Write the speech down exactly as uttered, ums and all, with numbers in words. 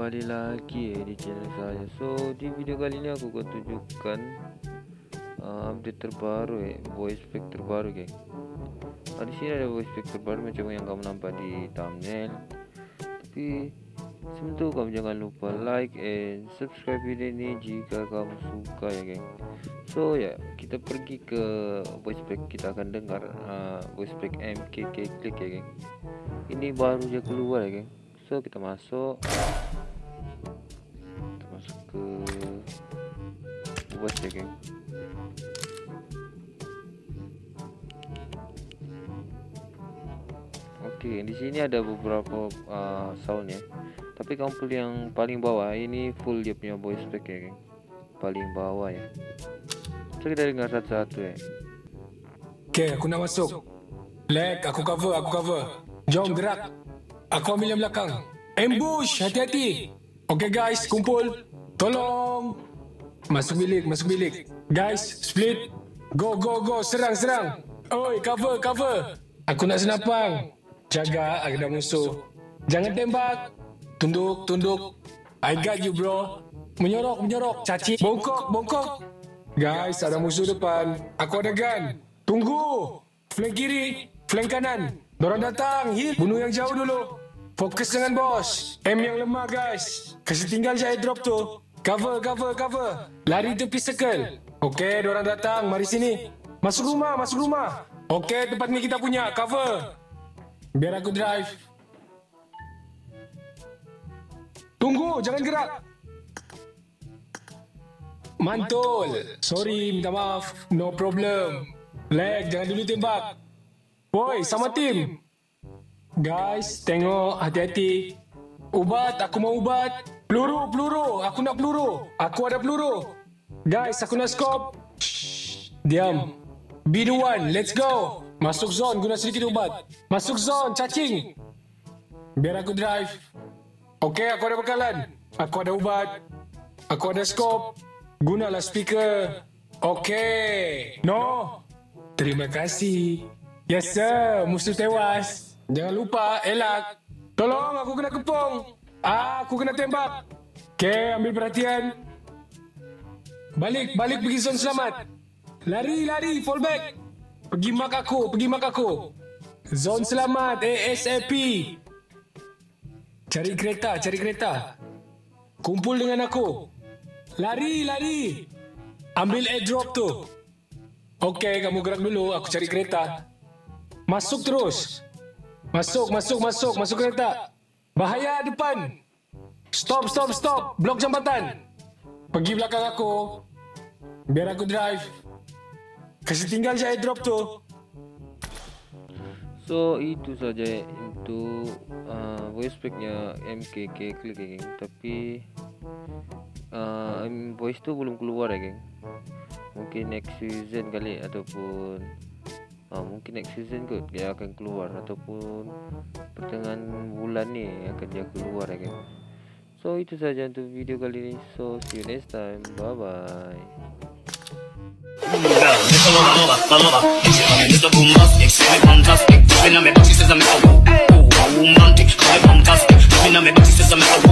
Kembali lagi di channel saya. So di video kali ini aku akan tunjukkan uh, update terbaru ya, voice pack terbaru guys. Nah, di sini ada voice pack terbaru macam yang kamu nampak di thumbnail. Tapi sebelum itu kamu jangan lupa like and subscribe video ini jika kamu suka ya guys. So ya, kita pergi ke voice pack, kita akan dengar uh, voice pack M K K-Clique ya guys. Ini baru aja keluar ya guys. So, kita masuk kita masuk ke voice ya geng. Oke, di sini ada beberapa uh, sound ya, tapi kamu pilih yang paling bawah. Ini full dia punya voice pack ya geng, paling bawah ya. So, kita dengar satu-satu ya. Oke, aku nak masuk. Black, aku cover, aku cover. Jom gerak. Aku ambil yang belakang. Ambush, hati-hati. Okey guys, kumpul. Tolong. Masuk bilik, masuk bilik. Guys, split. Go, go, go. Serang, serang. Oi, cover, cover. Aku nak senapang. Jaga ada musuh. Jangan tembak. Tunduk, tunduk. I got you bro. Menyorok, menyorok. Caci. Bongkok, bongkok. Guys, ada musuh depan. Aku ada gun. Tunggu. Flank kiri, flank kanan. Dorang datang. Hit. Bunuh yang jauh dulu. Fokus dengan bos. M yang lemah guys. Kasih tinggal je airdrop tu. Cover, cover, cover. Lari tepi circle. Okey, dorang datang. Mari sini. Masuk rumah, masuk rumah. Okey, tempat ni kita punya. Cover. Biar aku drive. Tunggu, jangan gerak. Mantul. Sorry, minta maaf. No problem. Lag, jangan dulu tembak. Boy, sama tim. Guys, tengok, hati-hati. Ubat, aku mau ubat. Peluru, peluru, aku nak peluru. Aku ada peluru. Guys, aku nak skop. Shh, diam. B dua, let's go. Masuk zone, guna sedikit ubat. Masuk zone, cacing. Biar aku drive. Okey, aku ada bekalan. Aku ada ubat. Aku ada skop. Gunalah speaker. Okey. No. Terima kasih. Yes sir, musuh tewas. Jangan lupa, elak. Tolong, aku kena kepung. Ah, aku kena tembak. Okay, ambil perhatian. Balik, balik pergi zon selamat. Lari, lari, fall back. Pergi mak aku, pergi mak aku. Zon selamat, A S A P. Cari kereta, cari kereta. Kumpul dengan aku. Lari, lari. Ambil airdrop tu. Okay, kamu gerak dulu, aku cari kereta. Masuk terus. Masuk, masuk, masuk, masuk kereta. Bahaya depan. Stop, stop, stop. Blok jambatan. Pergi belakang aku. Biar aku drive. Kasih tinggal je airdrop tu. So, itu saja untuk uh, voice packnya M K K-Clique, geng. Tapi uh, voice tu belum keluar ya, geng. Mungkin next season kali ataupun Uh, mungkin next season kot dia akan keluar, ataupun pertengahan bulan ni akan dia keluar lagi. So itu saja untuk video kali ini. So see you next time. Bye bye.